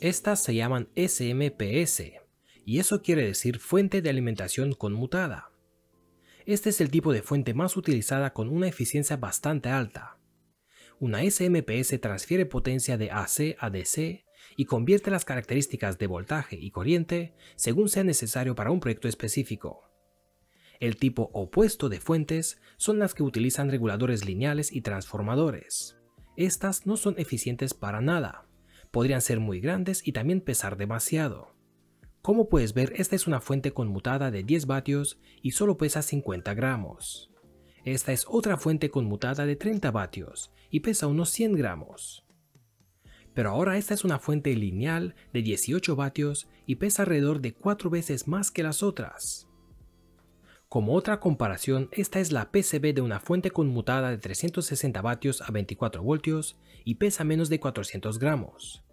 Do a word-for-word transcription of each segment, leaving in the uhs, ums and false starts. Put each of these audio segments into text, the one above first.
Estas se llaman S M P S, y eso quiere decir fuente de alimentación conmutada. Este es el tipo de fuente más utilizada con una eficiencia bastante alta. Una S M P S transfiere potencia de A C a D C y convierte las características de voltaje y corriente según sea necesario para un proyecto específico. El tipo opuesto de fuentes son las que utilizan reguladores lineales y transformadores. Estas no son eficientes para nada. Podrían ser muy grandes y también pesar demasiado. Como puedes ver, esta es una fuente conmutada de diez vatios y solo pesa cincuenta gramos. Esta es otra fuente conmutada de treinta vatios y pesa unos cien gramos. Pero ahora esta es una fuente lineal de dieciocho vatios y pesa alrededor de cuatro veces más que las otras. Como otra comparación, esta es la P C B de una fuente conmutada de trescientos sesenta vatios a veinticuatro voltios y pesa menos de cuatrocientos gramos.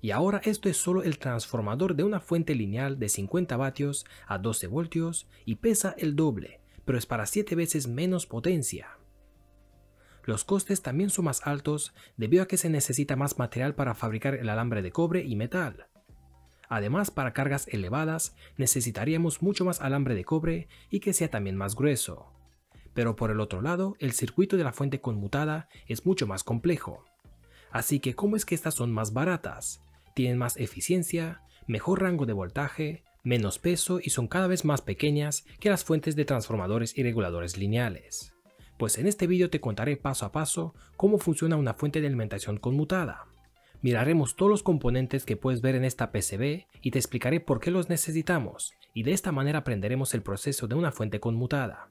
Y ahora esto es solo el transformador de una fuente lineal de cincuenta vatios a doce voltios y pesa el doble, pero es para siete veces menos potencia. Los costes también son más altos debido a que se necesita más material para fabricar el alambre de cobre y metal. Además, para cargas elevadas necesitaríamos mucho más alambre de cobre y que sea también más grueso. Pero por el otro lado, el circuito de la fuente conmutada es mucho más complejo. Así que, ¿cómo es que estas son más baratas? Tienen más eficiencia, mejor rango de voltaje, menos peso y son cada vez más pequeñas que las fuentes de transformadores y reguladores lineales. Pues en este vídeo te contaré paso a paso cómo funciona una fuente de alimentación conmutada. Miraremos todos los componentes que puedes ver en esta P C B y te explicaré por qué los necesitamos, y de esta manera aprenderemos el proceso de una fuente conmutada.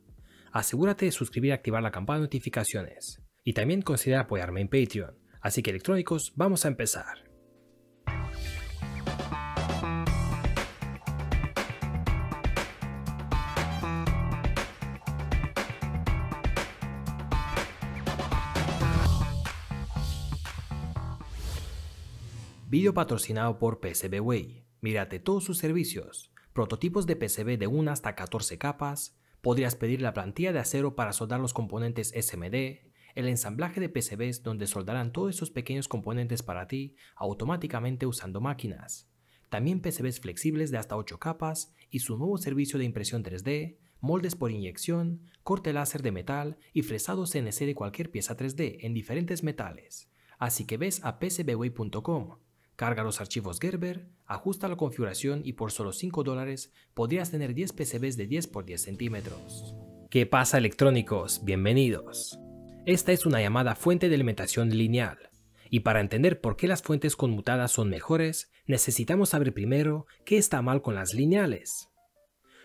Asegúrate de suscribir y activar la campana de notificaciones. Y también considera apoyarme en Patreon. Así que, electrónicos, vamos a empezar. Video patrocinado por PCBWay. Mírate todos sus servicios, prototipos de P C B de una hasta catorce capas, podrías pedir la plantilla de acero para soldar los componentes S M D, el ensamblaje de P C Bs donde soldarán todos esos pequeños componentes para ti automáticamente usando máquinas, también P C Bs flexibles de hasta ocho capas y su nuevo servicio de impresión tres D, moldes por inyección, corte láser de metal y fresado C N C de cualquier pieza tres D en diferentes metales. Así que ves a P C B Way punto com. Carga los archivos Gerber, ajusta la configuración y por solo cinco dólares podrías tener diez P C Bs de diez por diez centímetros. ¿Qué pasa, electrónicos? Bienvenidos. Esta es una llamada fuente de alimentación lineal. Y para entender por qué las fuentes conmutadas son mejores, necesitamos saber primero qué está mal con las lineales.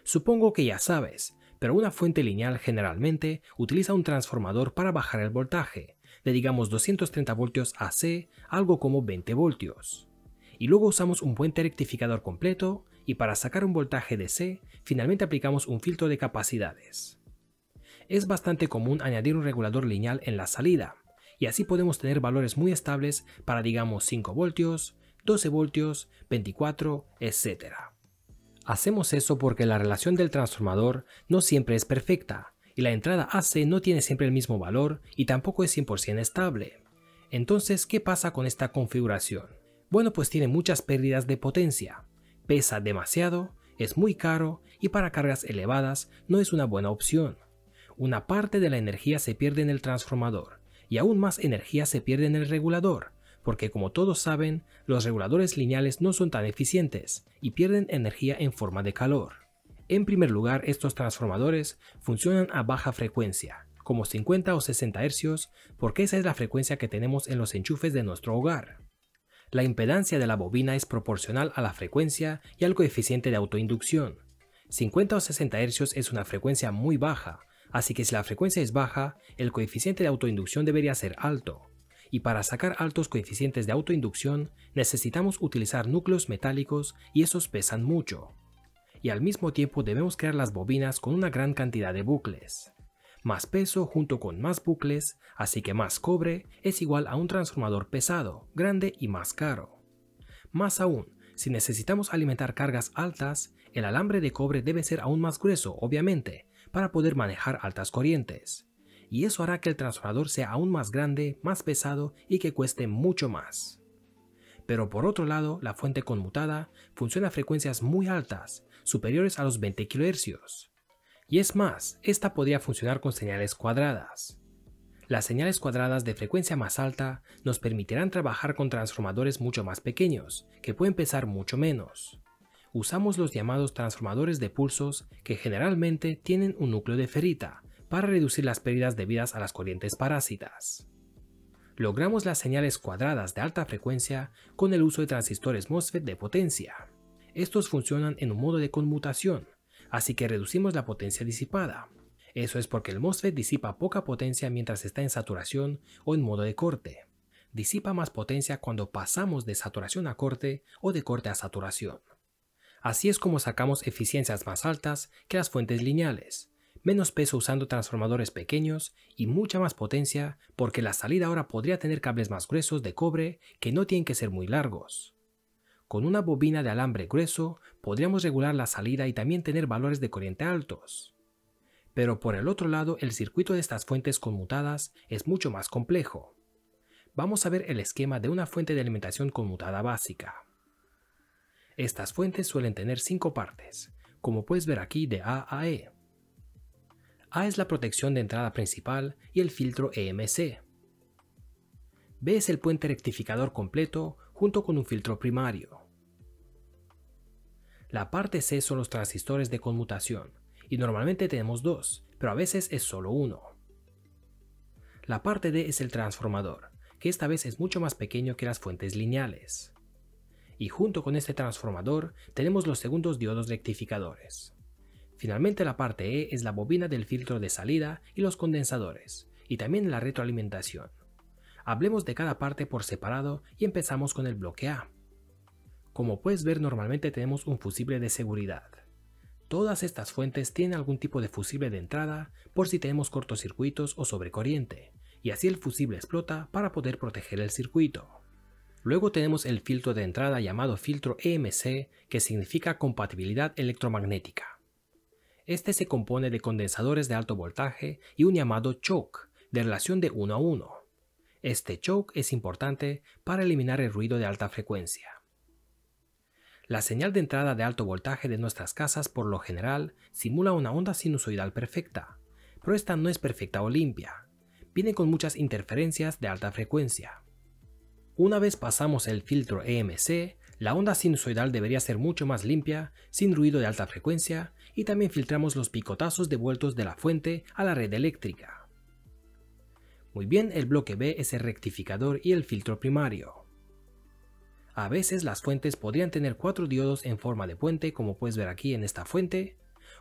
Supongo que ya sabes, pero una fuente lineal generalmente utiliza un transformador para bajar el voltaje, de digamos doscientos treinta voltios A C, algo como veinte voltios. Y luego usamos un puente rectificador completo y para sacar un voltaje D C, finalmente aplicamos un filtro de capacidades. Es bastante común añadir un regulador lineal en la salida, y así podemos tener valores muy estables para digamos cinco voltios, doce voltios, veinticuatro, etcétera. Hacemos eso porque la relación del transformador no siempre es perfecta, y la entrada A C no tiene siempre el mismo valor y tampoco es cien por ciento estable. Entonces, ¿qué pasa con esta configuración? Bueno, pues tiene muchas pérdidas de potencia, pesa demasiado, es muy caro y para cargas elevadas no es una buena opción. Una parte de la energía se pierde en el transformador y aún más energía se pierde en el regulador, porque como todos saben, los reguladores lineales no son tan eficientes y pierden energía en forma de calor. En primer lugar, estos transformadores funcionan a baja frecuencia, como cincuenta o sesenta hercios, porque esa es la frecuencia que tenemos en los enchufes de nuestro hogar. La impedancia de la bobina es proporcional a la frecuencia y al coeficiente de autoinducción. cincuenta o sesenta hercios es una frecuencia muy baja, así que si la frecuencia es baja, el coeficiente de autoinducción debería ser alto. Y para sacar altos coeficientes de autoinducción, necesitamos utilizar núcleos metálicos y esos pesan mucho. Y al mismo tiempo debemos crear las bobinas con una gran cantidad de bucles. Más peso junto con más bucles, así que más cobre es igual a un transformador pesado, grande y más caro. Más aún, si necesitamos alimentar cargas altas, el alambre de cobre debe ser aún más grueso, obviamente, para poder manejar altas corrientes. Y eso hará que el transformador sea aún más grande, más pesado y que cueste mucho más. Pero por otro lado, la fuente conmutada funciona a frecuencias muy altas, superiores a los veinte kilohercios. Y es más, esta podría funcionar con señales cuadradas. Las señales cuadradas de frecuencia más alta nos permitirán trabajar con transformadores mucho más pequeños, que pueden pesar mucho menos. Usamos los llamados transformadores de pulsos, que generalmente tienen un núcleo de ferrita, para reducir las pérdidas debidas a las corrientes parásitas. Logramos las señales cuadradas de alta frecuencia con el uso de transistores MOSFET de potencia. Estos funcionan en un modo de conmutación, así que reducimos la potencia disipada. Eso es porque el MOSFET disipa poca potencia mientras está en saturación o en modo de corte. Disipa más potencia cuando pasamos de saturación a corte o de corte a saturación. Así es como sacamos eficiencias más altas que las fuentes lineales, menos peso usando transformadores pequeños y mucha más potencia porque la salida ahora podría tener cables más gruesos de cobre que no tienen que ser muy largos. Con una bobina de alambre grueso podríamos regular la salida y también tener valores de corriente altos. Pero por el otro lado, el circuito de estas fuentes conmutadas es mucho más complejo. Vamos a ver el esquema de una fuente de alimentación conmutada básica. Estas fuentes suelen tener cinco partes, como puedes ver aquí de A a E. A es la protección de entrada principal y el filtro E M C. B es el puente rectificador completo junto con un filtro primario. La parte C son los transistores de conmutación. Y normalmente tenemos dos, pero a veces es solo uno. La parte D es el transformador, que esta vez es mucho más pequeño que las fuentes lineales. Y junto con este transformador tenemos los segundos diodos rectificadores. Finalmente la parte E es la bobina del filtro de salida y los condensadores, y también la retroalimentación. Hablemos de cada parte por separado y empezamos con el bloque A. Como puedes ver, normalmente tenemos un fusible de seguridad. Todas estas fuentes tienen algún tipo de fusible de entrada por si tenemos cortocircuitos o sobrecorriente, y así el fusible explota para poder proteger el circuito. Luego tenemos el filtro de entrada llamado filtro E M C, que significa compatibilidad electromagnética. Este se compone de condensadores de alto voltaje y un llamado choke, de relación de uno a uno. Este choke es importante para eliminar el ruido de alta frecuencia. La señal de entrada de alto voltaje de nuestras casas por lo general simula una onda sinusoidal perfecta, pero esta no es perfecta o limpia, viene con muchas interferencias de alta frecuencia. Una vez pasamos el filtro E M C, la onda sinusoidal debería ser mucho más limpia, sin ruido de alta frecuencia, y también filtramos los picotazos devueltos de la fuente a la red eléctrica. Muy bien, el bloque B es el rectificador y el filtro primario. A veces las fuentes podrían tener cuatro diodos en forma de puente, como puedes ver aquí en esta fuente,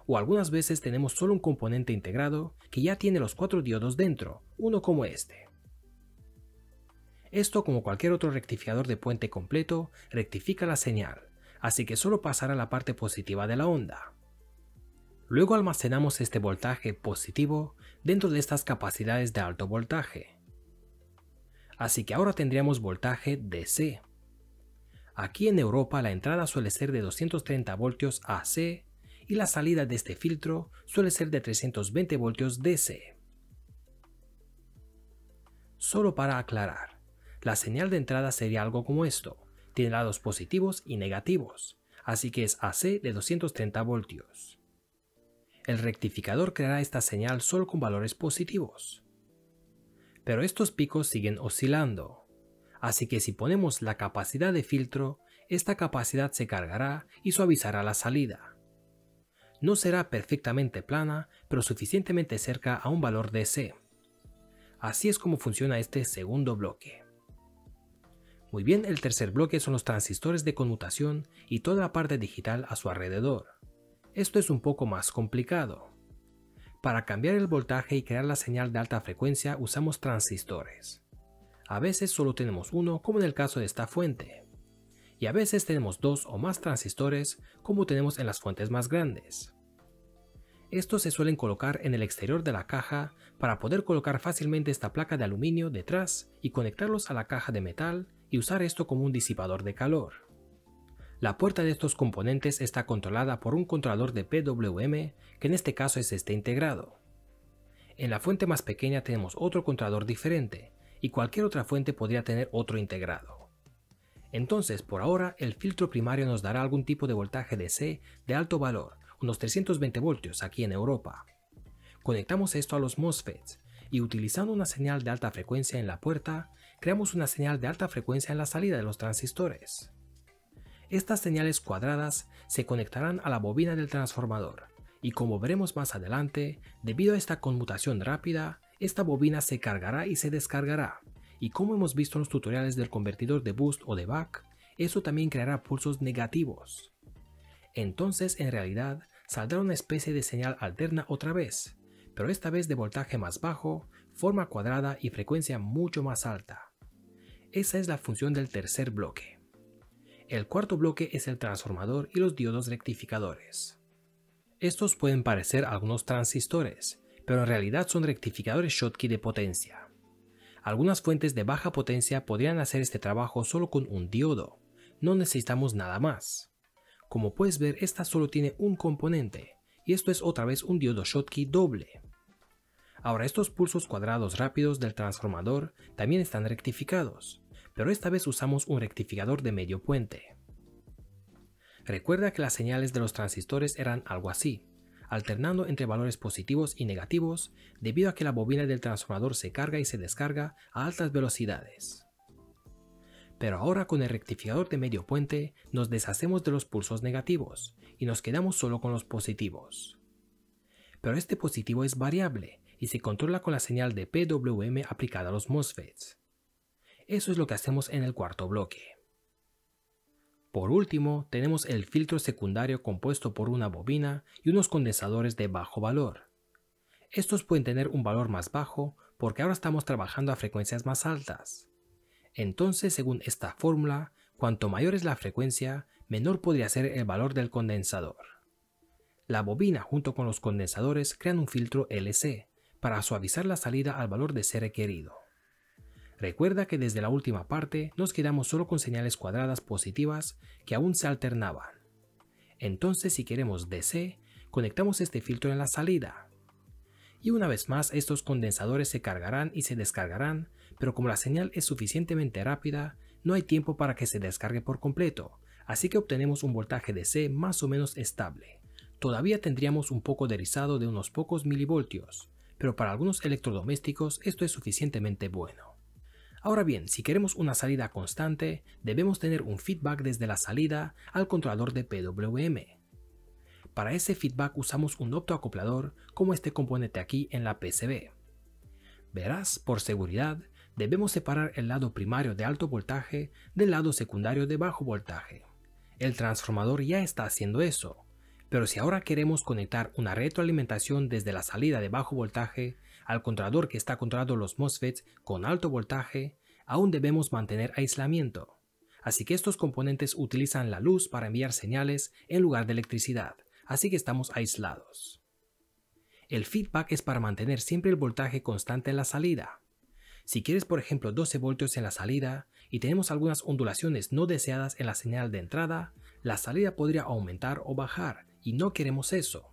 o algunas veces tenemos solo un componente integrado que ya tiene los cuatro diodos dentro, uno como este. Esto, como cualquier otro rectificador de puente completo, rectifica la señal, así que solo pasará la parte positiva de la onda. Luego almacenamos este voltaje positivo dentro de estas capacidades de alto voltaje. Así que ahora tendríamos voltaje D C. Aquí en Europa la entrada suele ser de doscientos treinta voltios A C y la salida de este filtro suele ser de trescientos veinte voltios D C. Solo para aclarar, la señal de entrada sería algo como esto, tiene lados positivos y negativos, así que es A C de doscientos treinta voltios. El rectificador creará esta señal solo con valores positivos. Pero estos picos siguen oscilando. Así que si ponemos la capacidad de filtro, esta capacidad se cargará y suavizará la salida. No será perfectamente plana, pero suficientemente cerca a un valor D C. Así es como funciona este segundo bloque. Muy bien, el tercer bloque son los transistores de conmutación y toda la parte digital a su alrededor. Esto es un poco más complicado. Para cambiar el voltaje y crear la señal de alta frecuencia usamos transistores. A veces solo tenemos uno, como en el caso de esta fuente, y a veces tenemos dos o más transistores, como tenemos en las fuentes más grandes. Estos se suelen colocar en el exterior de la caja para poder colocar fácilmente esta placa de aluminio detrás y conectarlos a la caja de metal y usar esto como un disipador de calor. La puerta de estos componentes está controlada por un controlador de P W M, que en este caso es este integrado. En la fuente más pequeña tenemos otro controlador diferente, y cualquier otra fuente podría tener otro integrado. Entonces, por ahora, el filtro primario nos dará algún tipo de voltaje D C de alto valor, unos trescientos veinte voltios aquí en Europa. Conectamos esto a los MOSFETs y utilizando una señal de alta frecuencia en la puerta, creamos una señal de alta frecuencia en la salida de los transistores. Estas señales cuadradas se conectarán a la bobina del transformador y como veremos más adelante, debido a esta conmutación rápida, esta bobina se cargará y se descargará. Y como hemos visto en los tutoriales del convertidor de boost o de back, eso también creará pulsos negativos. Entonces en realidad saldrá una especie de señal alterna otra vez, pero esta vez de voltaje más bajo, forma cuadrada y frecuencia mucho más alta. Esa es la función del tercer bloque. El cuarto bloque es el transformador y los diodos rectificadores. Estos pueden parecer algunos transistores, pero en realidad son rectificadores Schottky de potencia. Algunas fuentes de baja potencia podrían hacer este trabajo solo con un diodo, no necesitamos nada más. Como puedes ver, esta solo tiene un componente, y esto es otra vez un diodo Schottky doble. Ahora estos pulsos cuadrados rápidos del transformador también están rectificados, pero esta vez usamos un rectificador de medio puente. Recuerda que las señales de los transistores eran algo así, alternando entre valores positivos y negativos debido a que la bobina del transformador se carga y se descarga a altas velocidades. Pero ahora con el rectificador de medio puente nos deshacemos de los pulsos negativos y nos quedamos solo con los positivos. Pero este positivo es variable y se controla con la señal de P W M aplicada a los MOSFETs. Eso es lo que hacemos en el cuarto bloque. Por último, tenemos el filtro secundario compuesto por una bobina y unos condensadores de bajo valor. Estos pueden tener un valor más bajo porque ahora estamos trabajando a frecuencias más altas. Entonces, según esta fórmula, cuanto mayor es la frecuencia, menor podría ser el valor del condensador. La bobina junto con los condensadores crean un filtro L C para suavizar la salida al valor de C requerido. Recuerda que desde la última parte nos quedamos solo con señales cuadradas positivas que aún se alternaban. Entonces si queremos D C, conectamos este filtro en la salida. Y una vez más estos condensadores se cargarán y se descargarán, pero como la señal es suficientemente rápida, no hay tiempo para que se descargue por completo, así que obtenemos un voltaje D C más o menos estable. Todavía tendríamos un poco de rizado de unos pocos milivoltios, pero para algunos electrodomésticos esto es suficientemente bueno. Ahora bien, si queremos una salida constante, debemos tener un feedback desde la salida al controlador de P W M. Para ese feedback usamos un optoacoplador como este componente aquí en la P C B. Verás, por seguridad, debemos separar el lado primario de alto voltaje del lado secundario de bajo voltaje. El transformador ya está haciendo eso, pero si ahora queremos conectar una retroalimentación desde la salida de bajo voltaje al controlador que está controlando los MOSFETs con alto voltaje, aún debemos mantener aislamiento. Así que estos componentes utilizan la luz para enviar señales en lugar de electricidad, así que estamos aislados. El feedback es para mantener siempre el voltaje constante en la salida. Si quieres por ejemplo doce voltios en la salida y tenemos algunas ondulaciones no deseadas en la señal de entrada, la salida podría aumentar o bajar y no queremos eso.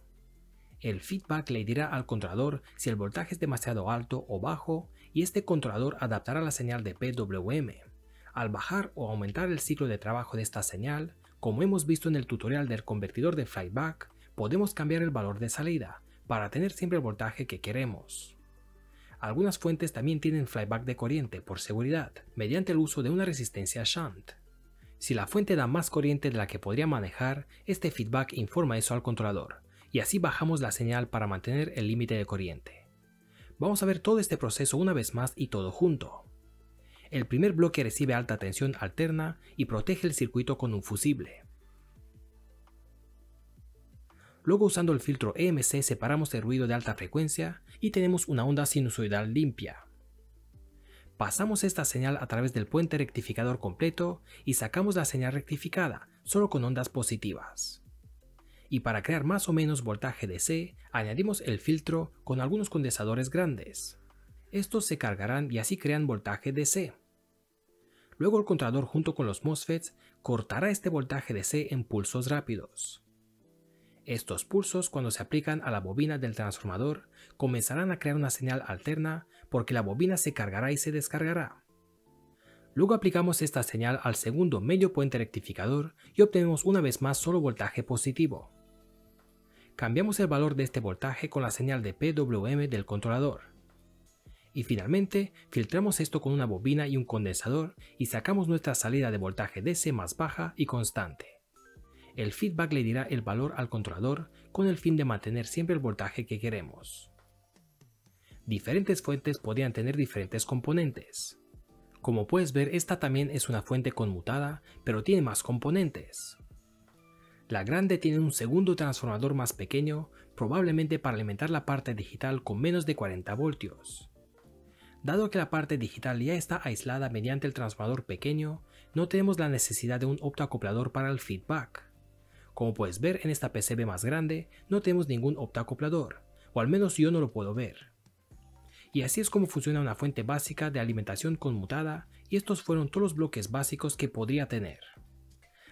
El feedback le dirá al controlador si el voltaje es demasiado alto o bajo y este controlador adaptará la señal de P W M. Al bajar o aumentar el ciclo de trabajo de esta señal, como hemos visto en el tutorial del convertidor de flyback, podemos cambiar el valor de salida para tener siempre el voltaje que queremos. Algunas fuentes también tienen flyback de corriente por seguridad, mediante el uso de una resistencia shunt. Si la fuente da más corriente de la que podría manejar, este feedback informa eso al controlador. Y así bajamos la señal para mantener el límite de corriente. Vamos a ver todo este proceso una vez más y todo junto. El primer bloque recibe alta tensión alterna y protege el circuito con un fusible. Luego usando el filtro E M C separamos el ruido de alta frecuencia y tenemos una onda sinusoidal limpia. Pasamos esta señal a través del puente rectificador completo y sacamos la señal rectificada, solo con ondas positivas. Y para crear más o menos voltaje D C, añadimos el filtro con algunos condensadores grandes. Estos se cargarán y así crean voltaje D C. Luego el controlador junto con los MOSFETs cortará este voltaje D C en pulsos rápidos. Estos pulsos, cuando se aplican a la bobina del transformador, comenzarán a crear una señal alterna porque la bobina se cargará y se descargará. Luego aplicamos esta señal al segundo medio puente rectificador y obtenemos una vez más solo voltaje positivo. Cambiamos el valor de este voltaje con la señal de P W M del controlador. Y finalmente, filtramos esto con una bobina y un condensador y sacamos nuestra salida de voltaje D C más baja y constante. El feedback le dirá el valor al controlador con el fin de mantener siempre el voltaje que queremos. Diferentes fuentes podían tener diferentes componentes. Como puedes ver, esta también es una fuente conmutada, pero tiene más componentes. La grande tiene un segundo transformador más pequeño, probablemente para alimentar la parte digital con menos de cuarenta voltios. Dado que la parte digital ya está aislada mediante el transformador pequeño, no tenemos la necesidad de un optoacoplador para el feedback. Como puedes ver en esta P C B más grande, no tenemos ningún optoacoplador, o al menos yo no lo puedo ver. Y así es como funciona una fuente básica de alimentación conmutada, y estos fueron todos los bloques básicos que podría tener.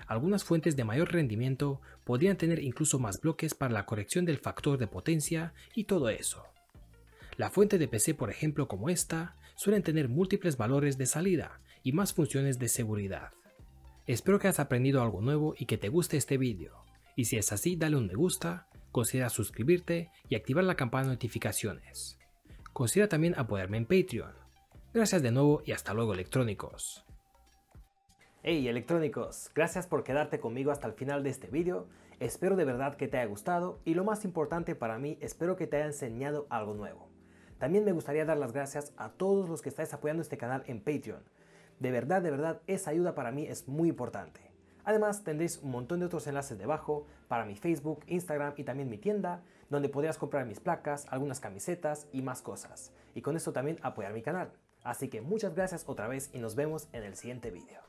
Algunas fuentes de mayor rendimiento podrían tener incluso más bloques para la corrección del factor de potencia y todo eso. La fuente de P C, por ejemplo, como esta, suelen tener múltiples valores de salida y más funciones de seguridad. Espero que has aprendido algo nuevo y que te guste este vídeo. Y si es así, dale un me gusta, considera suscribirte y activar la campana de notificaciones. Considera también apoyarme en Patreon. Gracias de nuevo y hasta luego, electrónicos. Hey electrónicos, gracias por quedarte conmigo hasta el final de este vídeo, espero de verdad que te haya gustado y lo más importante para mí, espero que te haya enseñado algo nuevo. También me gustaría dar las gracias a todos los que estáis apoyando este canal en Patreon. De verdad, de verdad, esa ayuda para mí es muy importante. Además, tendréis un montón de otros enlaces debajo para mi Facebook, Instagram y también mi tienda, donde podrás comprar mis placas, algunas camisetas y más cosas. Y con esto también apoyar mi canal. Así que muchas gracias otra vez y nos vemos en el siguiente vídeo.